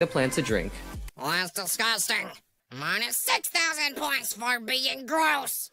the plant a drink. Well, that's disgusting. Minus 6,000 points for being gross.